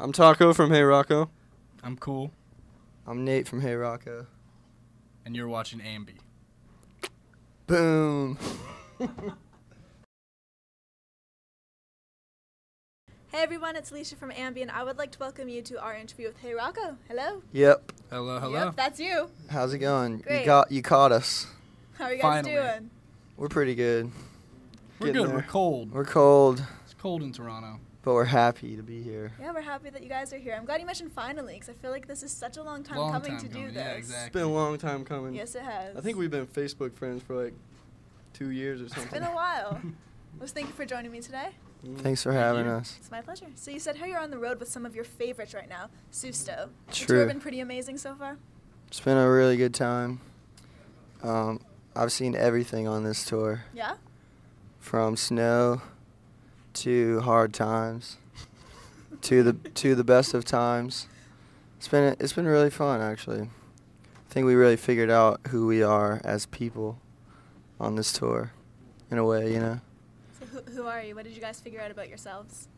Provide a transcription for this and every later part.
I'm Taco from Heyrocco. I'm Cool. I'm Nate from Heyrocco. And you're watching AMBY. Boom. Hey everyone, it's Alicia from AMBY, and I would like to welcome you to our interview with Heyrocco. Hello. Yep. Hello, hello. Yep, that's you. How's it going? Great. You caught us. How are you guys doing? We're pretty good. We're good. We're cold. We're cold. It's cold in Toronto. But we're happy to be here. Yeah, we're happy that you guys are here. I'm glad you mentioned finally, because I feel like this is such a long time coming to do this. Yeah, exactly. It's been a long time coming. Yes, it has. I think we've been Facebook friends for like 2 years or something. It's been a while. Well, thank you for joining me today. Thanks for having us. It's my pleasure. So you said how you're on the road with some of your favorites right now, Susto. True. The tour has been pretty amazing so far? It's been a really good time. I've seen everything on this tour. Yeah? From snow to hard times to the best of times. It's been really fun, actually. I think we really figured out who we are as people on this tour, in a way, you know? Who are you? What did you guys figure out about yourselves?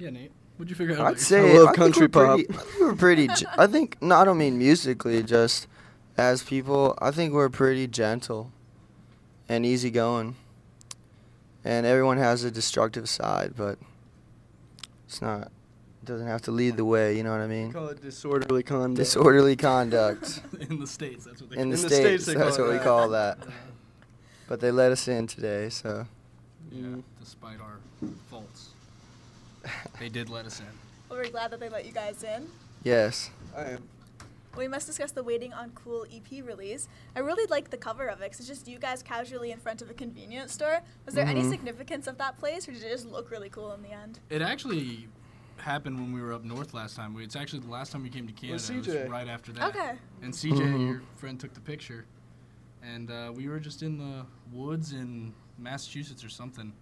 Yeah, Nate. What'd you figure out? I'd say I love country pop. I think I don't mean musically, just as people. I think we're pretty gentle and easygoing, and everyone has a destructive side, but it's not. It doesn't have to lead the way. You know what I mean? We call it disorderly conduct. Disorderly conduct. In the States, that's what they call it. In the States, that's what we call that. Yeah. But they let us in today, so. Yeah, despite our faults, they did let us in. Well, we're glad that they let you guys in. Yes, I am. We must discuss the Waiting on Cool EP release. I really like the cover of it, because it's just you guys casually in front of a convenience store. Was there any significance of that place, or did it just look really cool in the end? It actually happened when we were up north last time. It's actually the last time we came to Canada. It was right after that. Okay. And CJ, your friend, took the picture. And we were just in the woods in Massachusetts or something,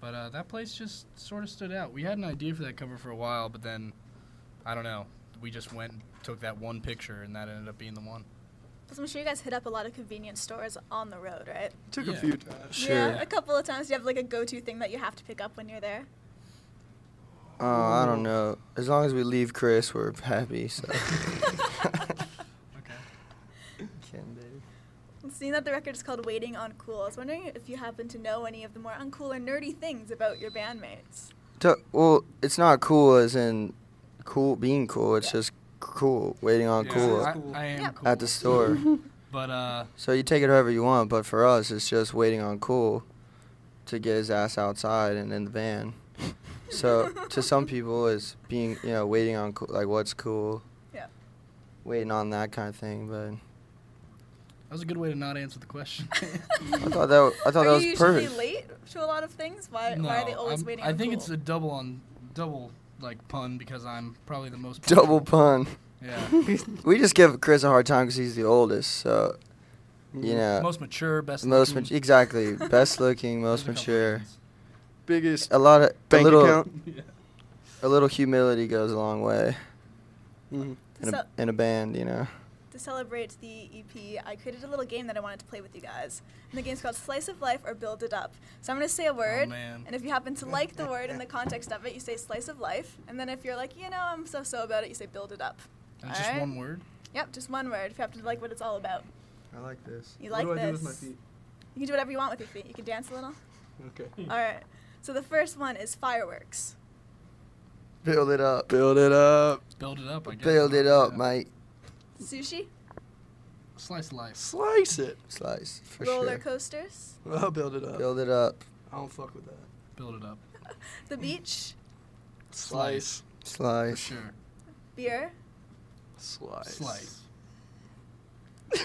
but that place just sort of stood out. We had an idea for that cover for a while, but then, I don't know, we just went and took that one picture, and that ended up being the one. I'm sure you guys hit up a lot of convenience stores on the road, right? Took a few times. Sure. Yeah, a couple of times. Do you have like a go-to thing that you have to pick up when you're there? I don't know. As long as we leave Chris, we're happy, so. Seeing that the record is called Waiting on Cool, I was wondering if you happen to know any of the more uncool or nerdy things about your bandmates. Well, it's not cool as in cool being cool. It's just cool, waiting on cool. I am cool. At the store. But so you take it however you want, but for us, it's just waiting on cool to get his ass outside and in the van. So to some people, it's being, you know, waiting on cool, like what's cool. Yeah. Waiting on that kind of thing, but. That was a good way to not answer the question. I thought that was perfect. Are you usually late to a lot of things? Why are they always waiting? I think it's a double like pun, because I'm probably the most double pun. Yeah. We just give Chris a hard time because he's the oldest, so you know. Most mature, best. Most looking. Exactly, best looking, most mature. Biggest. A lot of bank account. Yeah. A little humility goes a long way. In a band, you know. To celebrate the EP, I created a little game that I wanted to play with you guys. And the game's called Slice of Life or Build It Up. So I'm going to say a word, and if you happen to like the word in the context of it, you say Slice of Life. And then if you're like, you know, I'm so-so about it, you say Build It Up. That's just one word? Yep, just one word, if you happen to like what it's all about. I like this. You like this? What do I do with my feet? You can do whatever you want with your feet. You can dance a little. Okay. All right. So the first one is fireworks. Build it up. Build it up. Build it up, I guess. Build it up, mate. Sushi? Slice life. Slice it. Slice, for sure. Roller coasters? Well, build it up. Build it up. I don't fuck with that. Build it up. The beach? Slice. Slice. For sure. Beer? Slice. Slice.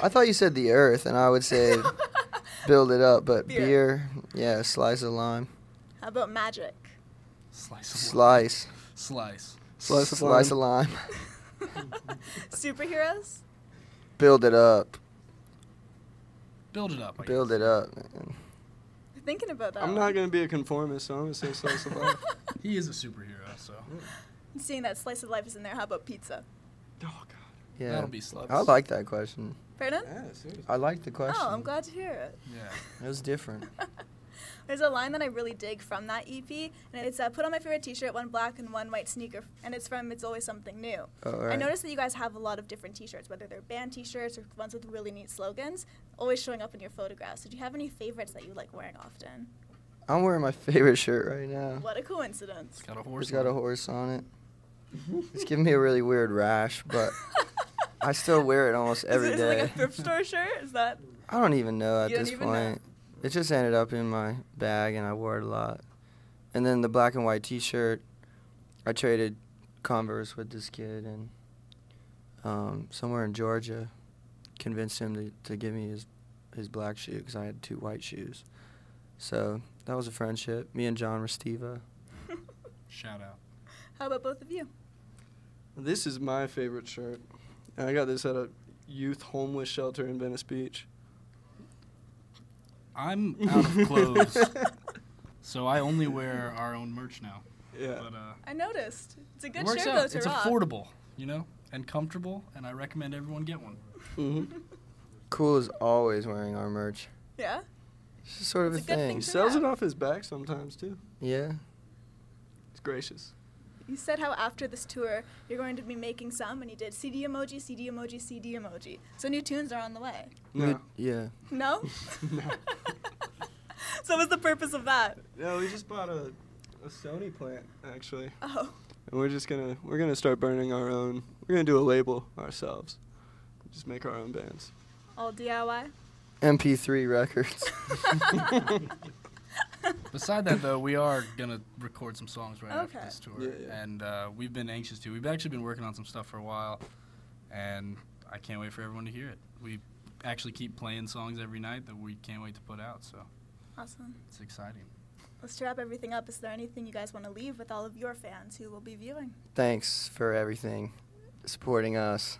I thought you said the earth, and I would say build it up, but beer, yeah, slice of lime. How about magic? Slice of slice. Lime. Slice. Slice. Slice of lime. Superheroes? Build it up. Build it up. Build it up, man. You're thinking about that. I'm not going to be a conformist, so I'm going to say slice of life. He is a superhero, so. I'm seeing that slice of life is in there. How about pizza? Oh, God. Yeah. That'll be slice. I like that question. Pardon? Yeah, seriously. I like the question. Oh, I'm glad to hear it. Yeah. It was different. There's a line that I really dig from that EP, and it's put on my favorite t-shirt, one black and one white sneaker, and it's from It's Always Something New. Oh, right. I noticed that you guys have a lot of different t-shirts, whether they're band t-shirts or ones with really neat slogans, always showing up in your photographs. So do you have any favorites that you like wearing often? I'm wearing my favorite shirt right now. What a coincidence. It's got a horse on it. It's giving me a really weird rash, but I still wear it almost every day. Is it like a thrift store shirt? Is that? I don't even know at this point. It just ended up in my bag, and I wore it a lot. And then the black and white T-shirt, I traded Converse with this kid, and somewhere in Georgia, convinced him to give me his black shoe because I had two white shoes. So that was a friendship. Me and John Restiva. Shout out. How about both of you? This is my favorite shirt. I got this at a youth homeless shelter in Venice Beach. I'm out of clothes, so I only wear our own merch now. Yeah. But, I noticed. It's a good shirt, though, to rock. It's affordable, you know, and comfortable, and I recommend everyone get one. Mm-hmm. Cool is always wearing our merch. Yeah? It's just sort of a thing. He sells it off his back sometimes, too. Yeah. It's gracious. You said how after this tour you're going to be making some, and you did CD emoji, CD emoji, CD emoji. So new tunes are on the way. No. Yeah. No? No. So what's the purpose of that? Yeah, we just bought a Sony plant, actually. Oh. And we're just going to start burning our own. We're going to do a label ourselves. Just make our own bands. All DIY? MP3 records. Beside that, though, we are going to record some songs right after this tour, and we've been anxious to. We've actually been working on some stuff for a while, and I can't wait for everyone to hear it. We actually keep playing songs every night that we can't wait to put out, so awesome. It's exciting. Let's wrap everything up. Is there anything you guys want to leave with all of your fans who will be viewing? Thanks for everything, supporting us,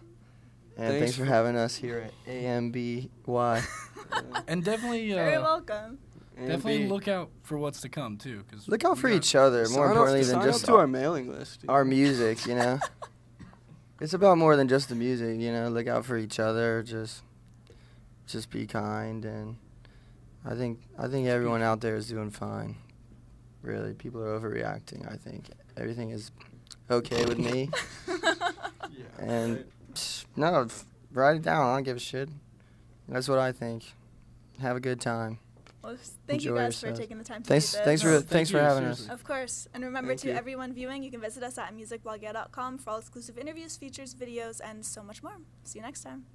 and thanks for having us here at AMBY. And definitely... Very welcome. Definitely look out for what's to come, too. Cause look out for each other, more importantly than just our mailing list. Our music, you know. It's about more than just the music, you know. Look out for each other. Just be kind, and I think everyone out there is doing fine. Really, people are overreacting. I think everything is okay with me. And no, write it down. I don't give a shit. That's what I think. Have a good time. Well, thank you guys for taking the time to do this. Thanks for having us. Of course. And remember to everyone viewing, you can visit us at musicblogger.com for all exclusive interviews, features, videos, and so much more. See you next time.